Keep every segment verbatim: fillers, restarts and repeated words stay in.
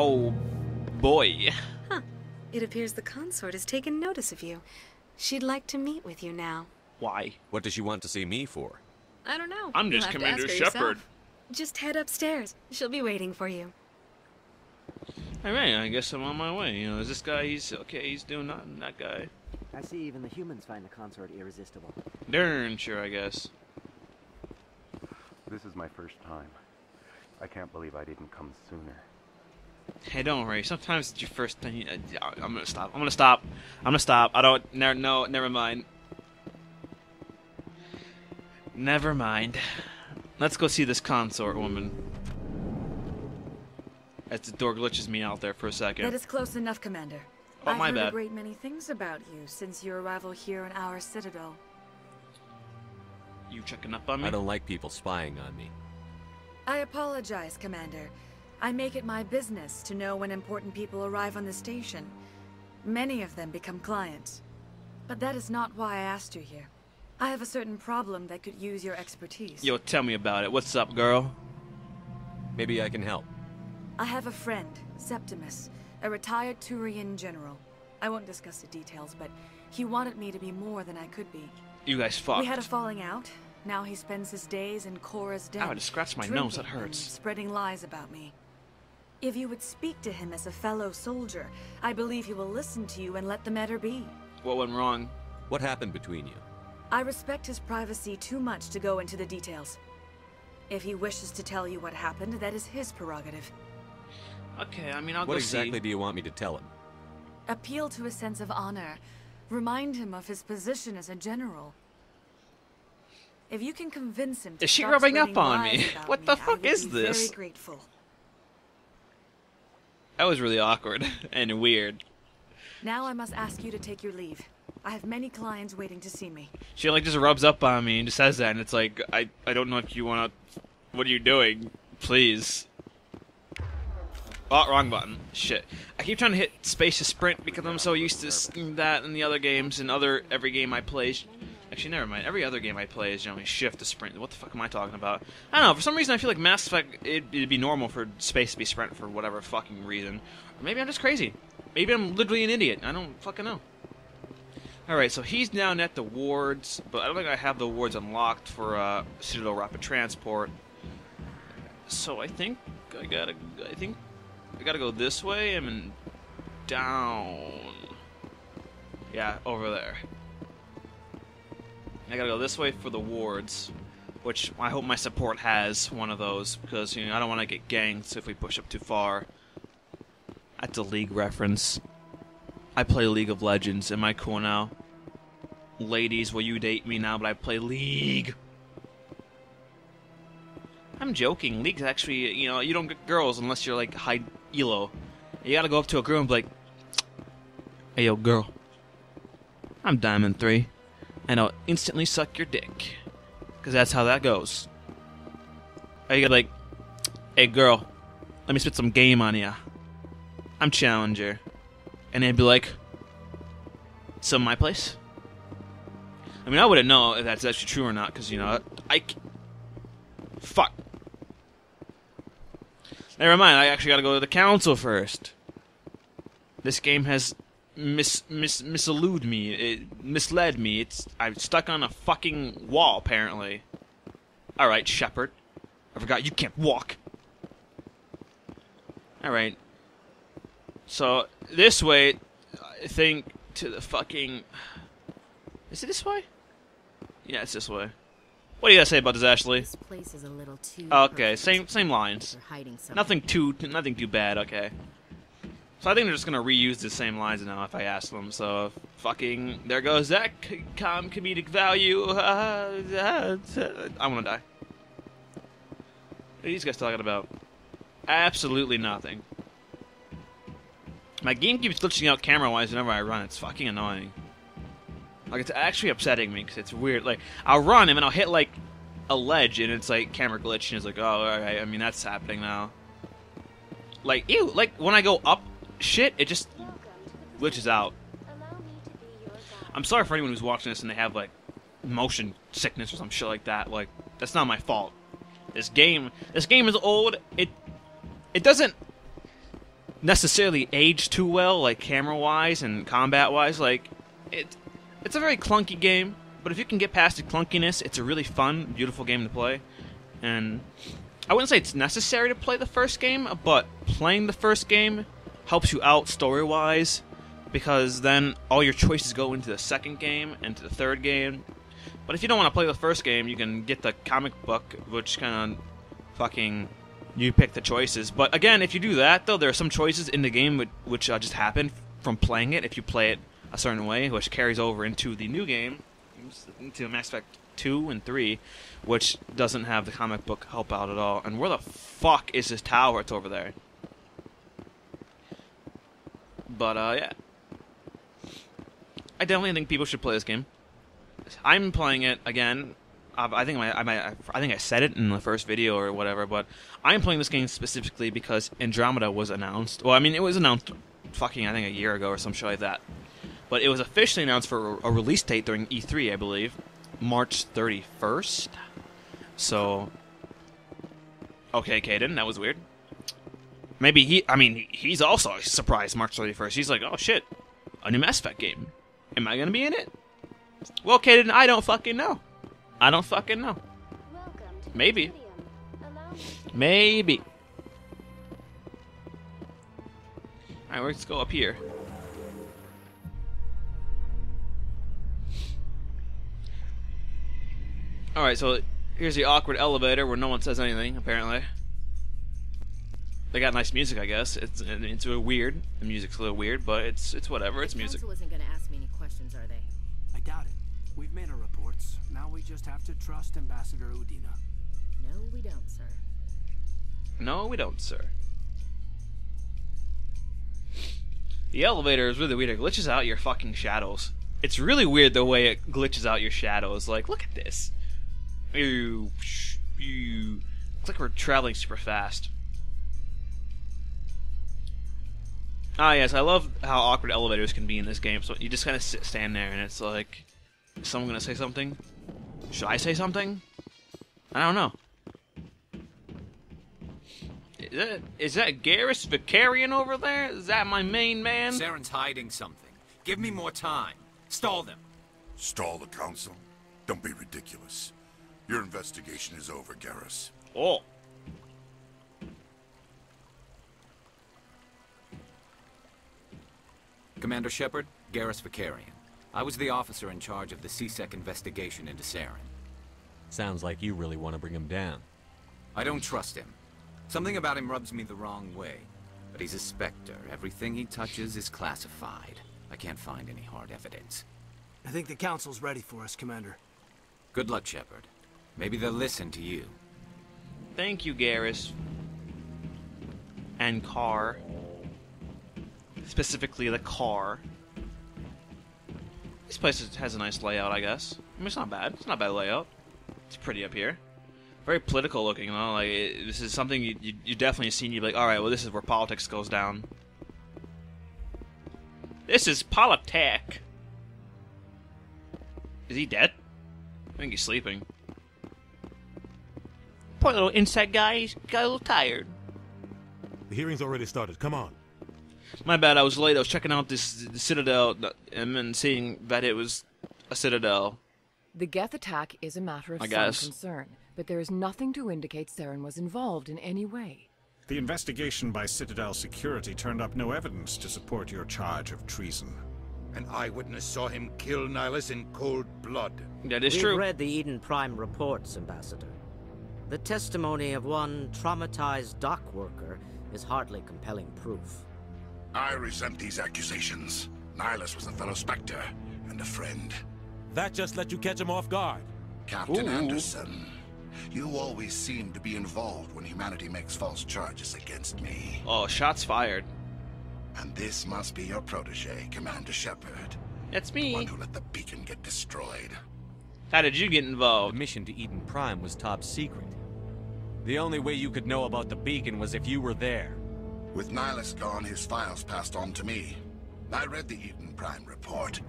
Oh, boy. Huh. It appears the consort has taken notice of you. She'd like to meet with you now. Why? What does she want to see me for? I don't know. I'm just Commander Shepard. Just head upstairs. She'll be waiting for you. All right, I guess I'm on my way. You know, is this guy, he's okay, he's doing nothing, that guy. I see even the humans find the consort irresistible. Darn sure, I guess. This is my first time. I can't believe I didn't come sooner. Hey, don't worry. Sometimes it's your first thing. I'm gonna stop. I'm gonna stop. I'm gonna stop. I don't. Never, no, never mind. Never mind. Let's go see this consort woman. As the door glitches me out there for a second. That is close enough, Commander. Oh, my bad. I've heard a great many things about you since your arrival here in our Citadel. You checking up on me? I don't like people spying on me. I apologize, Commander. I make it my business to know when important people arrive on the station. Many of them become clients. But that is not why I asked you here. I have a certain problem that could use your expertise. Yo, tell me about it. What's up, girl? Maybe I can help. I have a friend, Septimus, a retired Turian general. I won't discuss the details, but he wanted me to be more than I could be. You guys fucked. We had a falling out. Now he spends his days in Cora's den. I would scratch my nose, that hurts. Spreading lies about me. If you would speak to him as a fellow soldier, I believe he will listen to you and let the matter be. What went wrong? What happened between you? I respect his privacy too much to go into the details. If he wishes to tell you what happened, that is his prerogative. Okay, I mean, I'll go see. What exactly do you want me to tell him? Appeal to his sense of honor. Remind him of his position as a general. If you can convince him to Is she rubbing up on me? What the fuck is this? Very grateful. That was really awkward and weird. Now I must ask you to take your leave. I have many clients waiting to see me. She like just rubs up on me and just says that, and it's like, I I don't know if you want to. What are you doing? Please. Oh, wrong button. Shit. I keep trying to hit space to sprint because I'm so used to that in the other games and other every game I play. Actually, never mind. Every other game I play is generally shift to sprint. What the fuck am I talking about? I don't know. For some reason, I feel like Mass Effect, it'd, it'd be normal for space to be sprint for whatever fucking reason. Or maybe I'm just crazy. Maybe I'm literally an idiot. I don't fucking know. Alright, so he's down at the wards, but I don't think I have the wards unlocked for uh, Citadel Rapid Transport. So I think I gotta... I think I gotta go this way and then down... Yeah, over there. I gotta go this way for the wards, which I hope my support has one of those, because you know I don't want to get ganked if we push up too far. That's a League reference. I play League of Legends. Am I cool now? Ladies, will you date me now, but I play League? I'm joking. League's actually, you know, you don't get girls unless you're like high elo. You gotta go up to a girl and be like, hey yo girl, I'm Diamond three. And I'll instantly suck your dick. Because that's how that goes. Or you gotta be like, hey girl, let me spit some game on ya. I'm Challenger. And they'd be like, so my place? I mean, I wouldn't know if that's actually true or not, because, you know, I... Fuck. Never mind, I actually gotta go to the council first. This game has... Mis, mis, misillude me. It misled me. It's I'm stuck on a fucking wall, apparently. Alright, Shepard. I forgot you can't walk. Alright. So, this way, I think, to the fucking... Is it this way? Yeah, it's this way. What do you gotta say about this, Ashley? This place is a little too okay, same same lines. Nothing too, nothing too bad, okay. So I think they're just gonna reuse the same lines now if I ask them. So fucking there goes that com comedic value. I wanna die. What are these guys talking about? Absolutely nothing. My game keeps glitching out camera-wise whenever I run. It's fucking annoying. Like it's actually upsetting me because it's weird. Like I'll run and then I'll hit like a ledge and it's like camera glitch and it's like oh alright. I mean that's happening now. Like ew. Like when I go up. Shit, it just glitches out. I'm sorry for anyone who's watching this and they have, like, motion sickness or some shit like that. Like, that's not my fault. This game, this game is old. It, it doesn't, necessarily aged too well, like camera-wise and combat-wise. Like, it, it's a very clunky game, but if you can get past the clunkiness, it's a really fun, beautiful game to play. And I wouldn't say it's necessary to play the first game, but playing the first game helps you out story-wise, because then all your choices go into the second game and to the third game. But if you don't want to play the first game, you can get the comic book, which kind of fucking... you pick the choices. But again, if you do that, though, there are some choices in the game which, which uh, just happen from playing it, if you play it a certain way, which carries over into the new game, into Mass Effect two and three, which doesn't have the comic book help out at all. And where the fuck is this tower? It's over there. But, uh, yeah. I definitely think people should play this game. I'm playing it, again... I think I, I, I think I said it in the first video or whatever, but I'm playing this game specifically because Andromeda was announced. Well, I mean, it was announced fucking, I think, a year ago or some shit like that. But it was officially announced for a release date during E three, I believe, March thirty-first. So, okay, Caden, that was weird. Maybe he, I mean, he's also surprised March thirty-first. He's like, oh shit, a new Mass Effect game. Am I gonna be in it? Well, Caden, I don't fucking know. I don't fucking know. Maybe. Maybe. Alright, let's go up here. Alright, so here's the awkward elevator where no one says anything, apparently. They got nice music, I guess. It's it's a little weird. The music's a little weird, but it's it's whatever. It's music. Council isn't gonna ask me any questions, are they? I doubt it. We've made a reports. Now we just have to trust Ambassador Udina. No, we don't, sir. No, we don't, sir. The elevator is really weird. It glitches out your fucking shadows. It's really weird the way it glitches out your shadows. Like, look at this. Ew, ew. It's like we're traveling super fast. Ah, yes, I love how awkward elevators can be in this game. So you just kind of sit, stand there, and it's like... Is someone gonna say something? Should I say something? I don't know. Is that, is that Garrus Vakarian over there? Is that my main man? Saren's hiding something. Give me more time. Stall them. Stall the council? Don't be ridiculous. Your investigation is over, Garrus. Oh. Commander Shepard, Garrus Vakarian. I was the officer in charge of the C-Sec investigation into Saren. Sounds like you really want to bring him down. I don't trust him. Something about him rubs me the wrong way. But he's a Spectre. Everything he touches is classified. I can't find any hard evidence. I think the Council's ready for us, Commander. Good luck, Shepard. Maybe they'll listen to you. Thank you, Garrus. And Carr. Specifically the Carr. This place has a nice layout, I guess. I mean, it's not bad. It's not a bad layout. It's pretty up here. Very political looking, you know? Like, it, this is something you, you, you definitely seen. You'd be like, alright, well, this is where politics goes down. This is politic. Is he dead? I think he's sleeping. Poor little inside guy. He's got a little tired. The hearing's already started. Come on. My bad, I was late. I was checking out this Citadel and seeing that it was a Citadel. The Geth attack is a matter of I some guess. concern, but there is nothing to indicate Saren was involved in any way. The investigation by Citadel security turned up no evidence to support your charge of treason. An eyewitness saw him kill Nihilus in cold blood. That is We've true. We've read the Eden Prime reports, Ambassador. The testimony of one traumatized dock worker is hardly compelling proof. I resent these accusations. Nihilus was a fellow Spectre and a friend. That just let you catch him off guard. Captain Ooh. Anderson, you always seem to be involved when humanity makes false charges against me. Oh, shots fired. And this must be your protege, Commander Shepard. That's me. The one who let the beacon get destroyed. How did you get involved? The mission to Eden Prime was top secret. The only way you could know about the beacon was if you were there. With Nihilus gone, his files passed on to me. I read the Eden Prime report.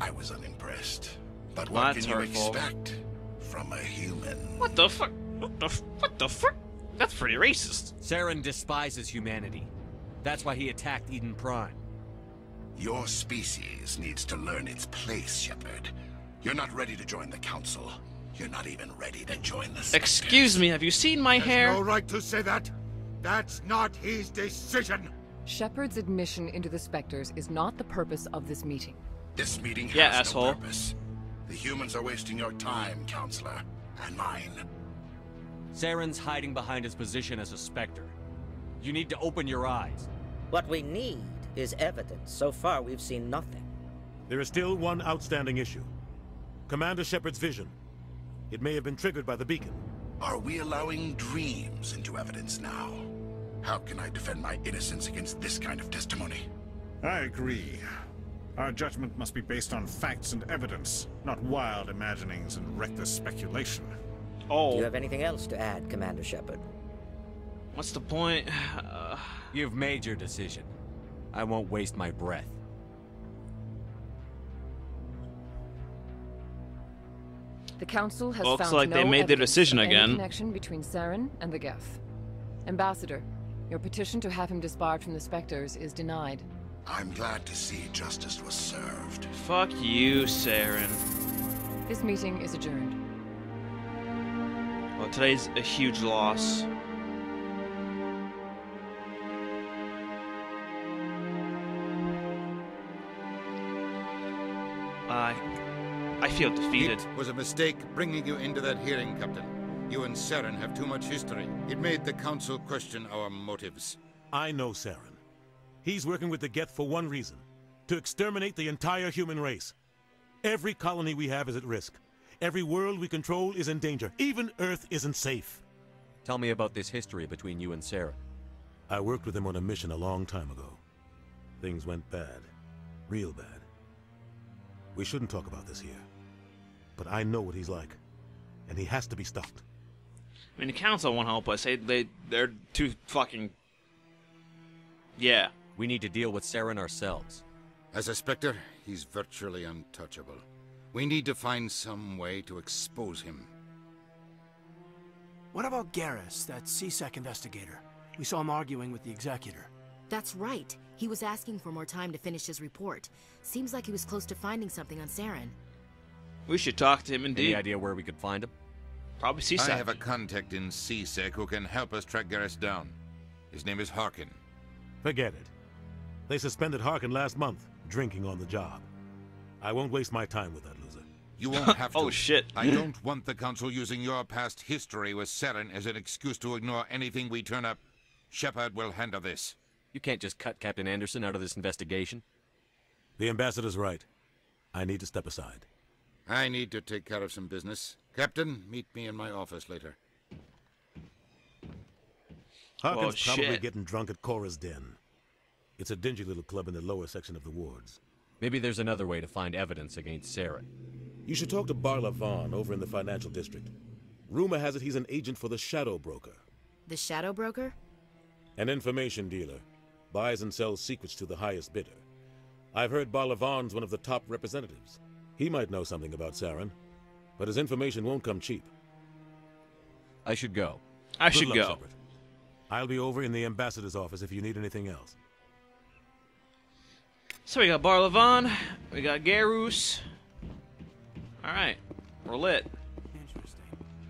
I was unimpressed. But what That's can you hurtful. expect from a human? What the fuck? What the, what the fuck? That's pretty racist. Saren despises humanity. That's why he attacked Eden Prime. Your species needs to learn its place, Shepard. You're not ready to join the Council. You're not even ready to join the... Excuse me, have you seen my hair? There's no right to say that. That's not his decision. Shepard's admission into the Spectres is not the purpose of this meeting. This meeting has yeah, asshole. no purpose. The humans are wasting your time, Counselor, and mine. Saren's hiding behind his position as a Spectre. You need to open your eyes. What we need is evidence. So far, we've seen nothing. There is still one outstanding issue. Commander Shepard's vision. It may have been triggered by the beacon. Are we allowing dreams into evidence now? How can I defend my innocence against this kind of testimony? I agree. Our judgment must be based on facts and evidence, not wild imaginings and reckless speculation. Oh. Do you have anything else to add, Commander Shepard? What's the point? Uh... You've made your decision. I won't waste my breath. The Council has Looks found like no they made their decision again. Connection between Saren and the Geth. Ambassador, your petition to have him disbarred from the Spectres is denied. I'm glad to see justice was served. Fuck you, Saren. This meeting is adjourned. Well, today's a huge loss. I... I feel defeated. It was a mistake bringing you into that hearing, Captain. You and Saren have too much history. It made the Council question our motives. I know Saren. He's working with the Geth for one reason. To exterminate the entire human race. Every colony we have is at risk. Every world we control is in danger. Even Earth isn't safe. Tell me about this history between you and Saren. I worked with him on a mission a long time ago. Things went bad. Real bad. We shouldn't talk about this here. But I know what he's like, and he has to be stopped. I mean, the Council won't help us. They, they, they're too fucking... Yeah. We need to deal with Saren ourselves. As a Spectre, he's virtually untouchable. We need to find some way to expose him. What about Garrus, that C-Sec investigator? We saw him arguing with the Executor. That's right. He was asking for more time to finish his report. Seems like he was close to finding something on Saren. We should talk to him indeed. Any idea where we could find him? Probably C-Sec. I have a contact in C-Sec who can help us track Garrus down. His name is Harkin. Forget it. They suspended Harkin last month, drinking on the job. I won't waste my time with that loser. You won't have to. Oh shit. I don't want the Council using your past history with Saren as an excuse to ignore anything we turn up. Shepard will handle this. You can't just cut Captain Anderson out of this investigation. The Ambassador's right. I need to step aside. I need to take care of some business. Captain, meet me in my office later. Harkin's oh, probably getting drunk at Cora's Den. It's a dingy little club in the lower section of the wards. Maybe there's another way to find evidence against Saren. You should talk to Barla Vaughan over in the financial district. Rumor has it he's an agent for the Shadow Broker. The Shadow Broker? An information dealer. Buys and sells secrets to the highest bidder. I've heard Barla Vaughan's one of the top representatives. He might know something about Saren, but his information won't come cheap. I should go. I Good should luck, go. Shepard. I'll be over in the Ambassador's office if you need anything else. So we got Barla Vaughan, we got Garrus. Alright, we're lit. Interesting.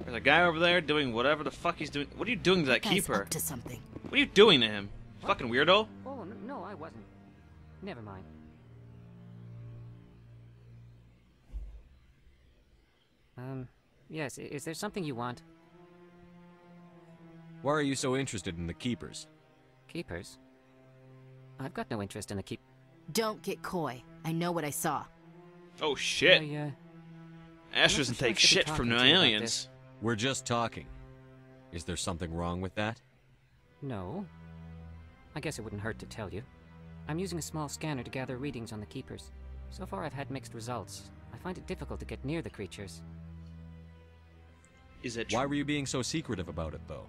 There's a guy over there doing whatever the fuck he's doing. What are you doing to that Keeper? Up to something. What are you doing to him? What? Fucking weirdo. Oh, no, I wasn't. Never mind. Um, yes, is there something you want? Why are you so interested in the Keepers? Keepers? I've got no interest in the keep- Don't get coy. I know what I saw. Oh shit. I, uh, Ash doesn't take shit from the aliens. We're just talking. Is there something wrong with that? No. I guess it wouldn't hurt to tell you. I'm using a small scanner to gather readings on the Keepers. So far I've had mixed results. I find it difficult to get near the creatures. Is it true? Why were you being so secretive about it, though?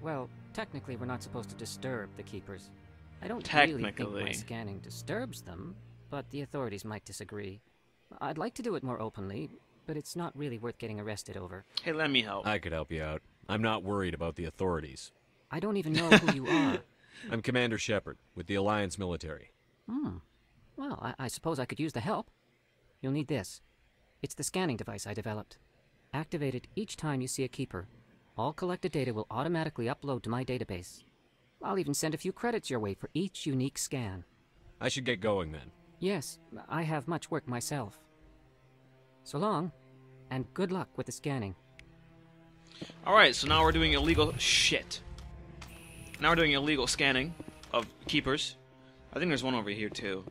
Well, technically we're not supposed to disturb the Keepers. I don't really think my scanning disturbs them, but the authorities might disagree. I'd like to do it more openly, but it's not really worth getting arrested over. Hey, let me help. I could help you out. I'm not worried about the authorities. I don't even know who you are. I'm Commander Shepard with the Alliance military. Hmm. Well, I, I suppose I could use the help. You'll need this. It's the scanning device I developed. Activate it each time you see a Keeper. All collected data will automatically upload to my database. I'll even send a few credits your way for each unique scan. I should get going then. Yes, I have much work myself. So long, and good luck with the scanning. Alright, so now we're doing illegal shit. Now we're doing illegal scanning of Keepers. I think there's one over here too.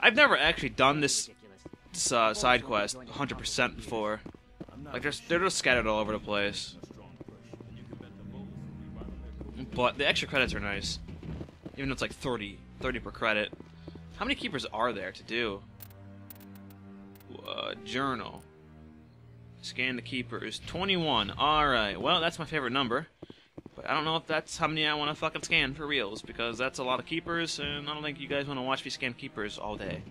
I've never actually done this, this uh, side quest one hundred percent before. Like, they're, they're just scattered all over the place. But the extra credits are nice. Even though it's like thirty, thirty per credit. How many Keepers are there to do? Uh, journal. Scan the Keepers. twenty-one. Alright. Well, that's my favorite number. But I don't know if that's how many I want to fucking scan for reals. Because that's a lot of Keepers, and I don't think you guys want to watch me scan Keepers all day.